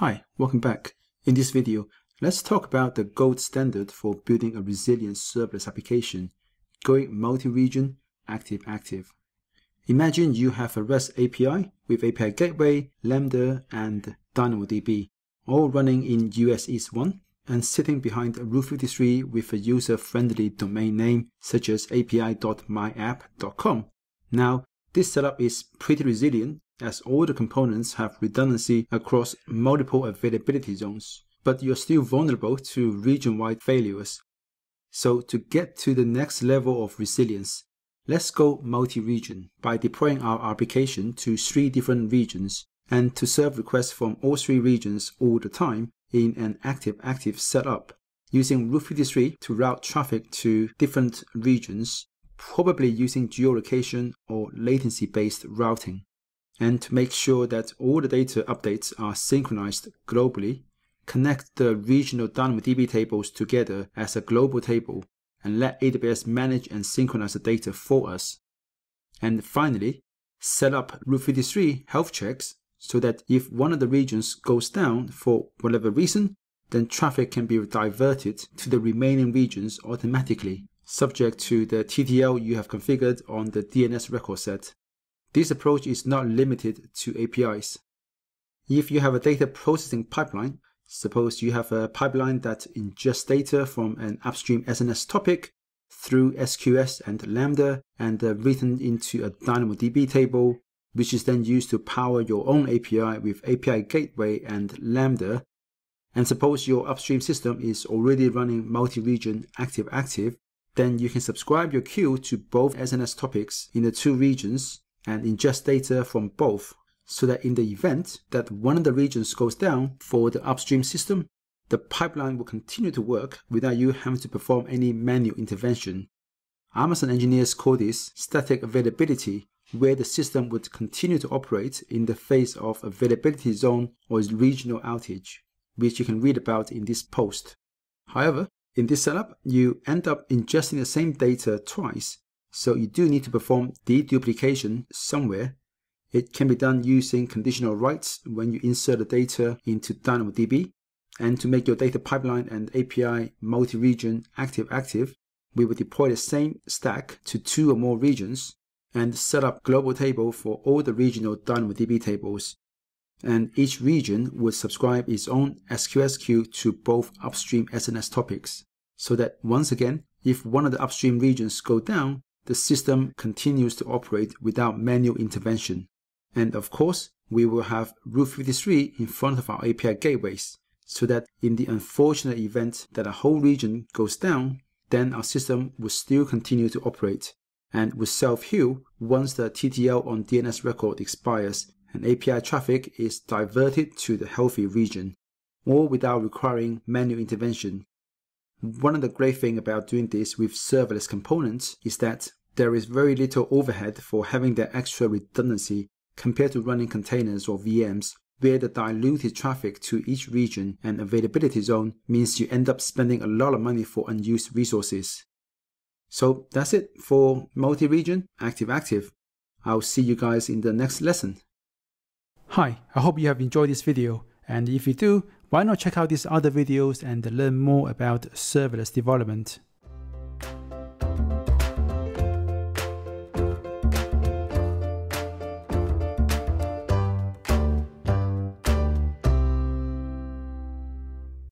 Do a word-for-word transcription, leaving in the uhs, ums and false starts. Hi, welcome back. In this video, let's talk about the gold standard for building a resilient serverless application, going multi-region, active-active. Imagine you have a REST A P I with A P I Gateway, Lambda, and DynamoDB, all running in U S East one and sitting behind Route fifty-three with a user-friendly domain name such as A P I dot my app dot com. Now, this setup is pretty resilient as all the components have redundancy across multiple availability zones, but you're still vulnerable to region-wide failures. So to get to the next level of resilience, let's go multi-region by deploying our application to three different regions and to serve requests from all three regions all the time in an active-active setup, using Route fifty-three to route traffic to different regions, probably using geolocation or latency-based routing, and to make sure that all the data updates are synchronized globally, connect the regional DynamoDB tables together as a global table, and let A W S manage and synchronize the data for us. And finally, set up Route fifty-three health checks so that if one of the regions goes down for whatever reason, then traffic can be diverted to the remaining regions automatically, subject to the T T L you have configured on the D N S record set. This approach is not limited to A P Is. If you have a data processing pipeline, suppose you have a pipeline that ingests data from an upstream S N S topic through S Q S and Lambda and uh, written into a DynamoDB table, which is then used to power your own A P I with A P I Gateway and Lambda. And suppose your upstream system is already running multi-region active-active, then you can subscribe your queue to both S N S topics in the two regions and ingest data from both, so that in the event that one of the regions goes down for the upstream system, the pipeline will continue to work without you having to perform any manual intervention. Amazon engineers call this static availability, where the system would continue to operate in the face of availability zone or regional outage, which you can read about in this post. However, in this setup, you end up ingesting the same data twice, so you do need to perform deduplication somewhere. It can be done using conditional writes when you insert the data into DynamoDB. And to make your data pipeline and A P I multi-region active-active, we will deploy the same stack to two or more regions and set up global table for all the regional DynamoDB tables. And each region would subscribe its own S Q S queue to both upstream S N S topics, so that once again, if one of the upstream regions go down, the system continues to operate without manual intervention. And of course, we will have Route fifty-three in front of our A P I gateways, so that in the unfortunate event that a whole region goes down, then our system will still continue to operate and will self-heal once the T T L on D N S record expires and A P I traffic is diverted to the healthy region, all without requiring manual intervention. One of the great things about doing this with serverless components is that there is very little overhead for having that extra redundancy compared to running containers or V Ms, where the diluted traffic to each region and availability zone means you end up spending a lot of money for unused resources. So that's it for multi-region active-active. I'll see you guys in the next lesson. Hi, I hope you have enjoyed this video, and if you do, why not check out these other videos and learn more about serverless development.